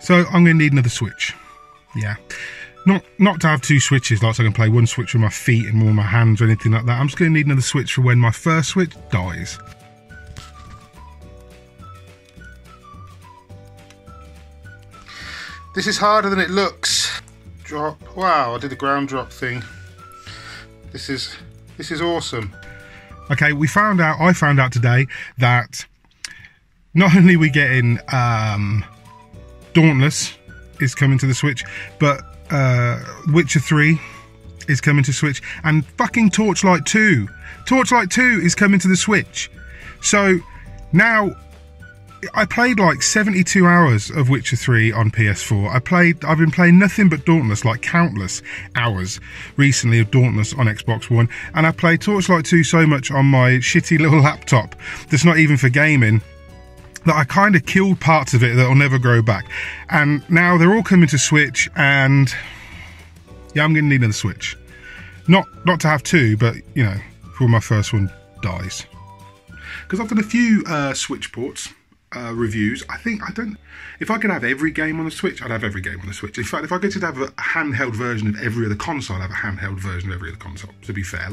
So I'm going to need another Switch. Yeah. Not to have two Switches, like so I can play one Switch with my feet and one with my hands or anything like that. I'm just going to need another Switch for when my first Switch dies. This is harder than it looks. Drop. Wow, I did the ground drop thing. This is awesome. Okay, I found out today that not only are we getting Dauntless is coming to the Switch, but Witcher 3 is coming to Switch, and fucking Torchlight 2. Torchlight 2 is coming to the Switch. So now I played like 72 hours of Witcher 3 on PS4. I've been playing nothing but Dauntless, like countless hours recently of Dauntless on Xbox One, and I played Torchlight 2 so much on my shitty little laptop that's not even for gaming, that I kind of killed parts of it that'll never grow back. And now they're all coming to Switch, and yeah, I'm going to need another Switch. Not to have two, but you know, before my first one dies. Because I've done a few Switch ports. Reviews. If I could have every game on the Switch, I'd have every game on the Switch. In fact, if I could have a handheld version of every other console, I'd have a handheld version of every other console, to be fair.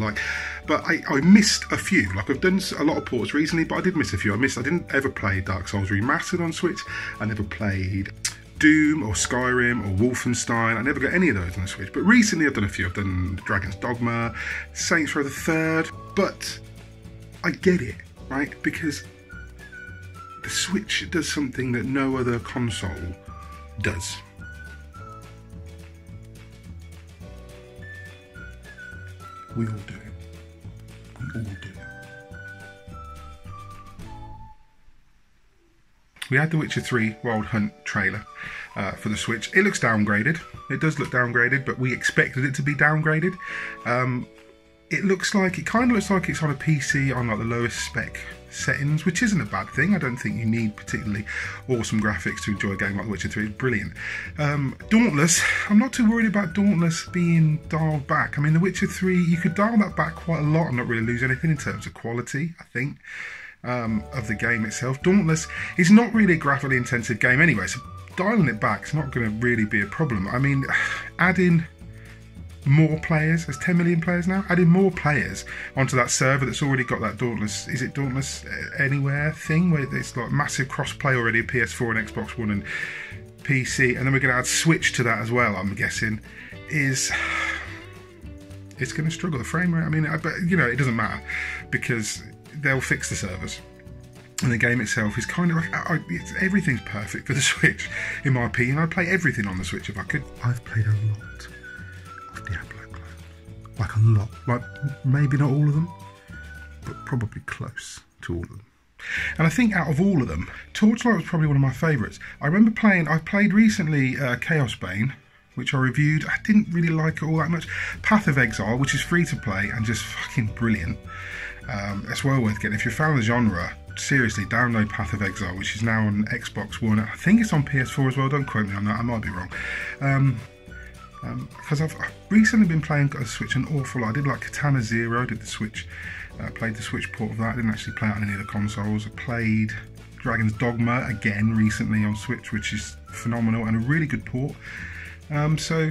But I missed a few. Like, I've done a lot of ports recently, but I did miss a few. I didn't ever play Dark Souls Remastered on Switch. I never played Doom or Skyrim or Wolfenstein. I never got any of those on the Switch. But recently I've done a few. I've done Dragon's Dogma, Saints Row the Third. But I get it, right? Because the Switch does something that no other console does. We all do it. We all do it. We had the Witcher 3 Wild Hunt trailer for the Switch. It looks downgraded. It does look downgraded, but we expected it to be downgraded. It kind of looks like it's on a PC on like the lowest spec settings, which isn't a bad thing. I don't think you need particularly awesome graphics to enjoy a game like The Witcher 3. It's brilliant. Dauntless, I'm not too worried about Dauntless being dialed back. I mean, The Witcher 3, you could dial that back quite a lot and not really lose anything in terms of quality, I think, of the game itself. Dauntless is not really a graphically intensive game anyway, so dialing it back is not going to really be a problem. I mean, adding more players, there's 10 million players now, adding more players onto that server that's already got that Dauntless, is it Dauntless Anywhere thing, where it's like massive cross-play already, PS4 and Xbox One and PC, and then we're going to add Switch to that as well, I'm guessing, it's going to struggle, the frame rate, I mean, but you know, it doesn't matter, because they'll fix the servers. And the game itself is kind of like, everything's perfect for the Switch, in my opinion. I'd play everything on the Switch if I could. I've played a lot. Like a lot, like maybe not all of them, but probably close to all of them. And I think out of all of them, Torchlight was probably one of my favourites. I remember I played recently Chaos Bane, which I reviewed. I didn't really like it all that much. Path of Exile, which is free to play and just fucking brilliant. It's well worth getting. If you're a fan of the genre, seriously, download Path of Exile, which is now on Xbox One. I think it's on PS4 as well. Don't quote me on that. I might be wrong. Because I've recently been playing on Switch an awful lot. I did like Katana Zero, did the Switch, played the Switch port of that. I didn't actually play it on any of the consoles. I played Dragon's Dogma again recently on Switch, which is phenomenal and a really good port. So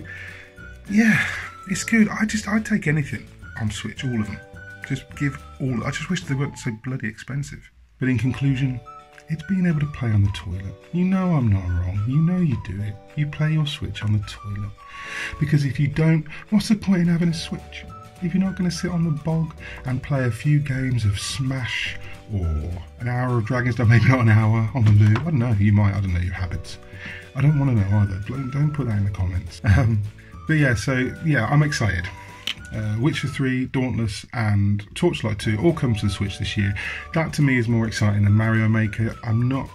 yeah, it's good. I'd take anything on Switch, all of them. I just wish they weren't so bloody expensive. But in conclusion, it's being able to play on the toilet. You know I'm not wrong. You know you do it. You play your Switch on the toilet. Because if you don't, what's the point in having a Switch? If you're not going to sit on the bog and play a few games of Smash or an hour of Dragon's Dogma, maybe not an hour on the loop. I don't know, you might, I don't know your habits. I don't want to know either. Don't put that in the comments. But yeah, so yeah, I'm excited. Witcher 3, Dauntless and Torchlight 2 all come to the Switch this year. That to me is more exciting than Mario Maker. I'm not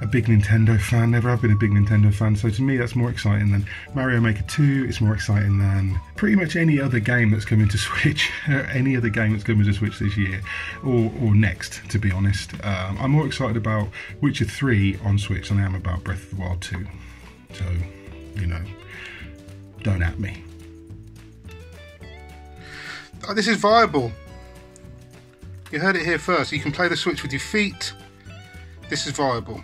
a big Nintendo fan, never have been a big Nintendo fan, so to me that's more exciting than Mario Maker 2, it's more exciting than pretty much any other game that's coming to Switch, any other game that's coming to Switch this year, or next, to be honest. I'm more excited about Witcher 3 on Switch than I am about Breath of the Wild 2, so, you know, don't at me. This is viable. You heard it here first. You can play the Switch with your feet. This is viable.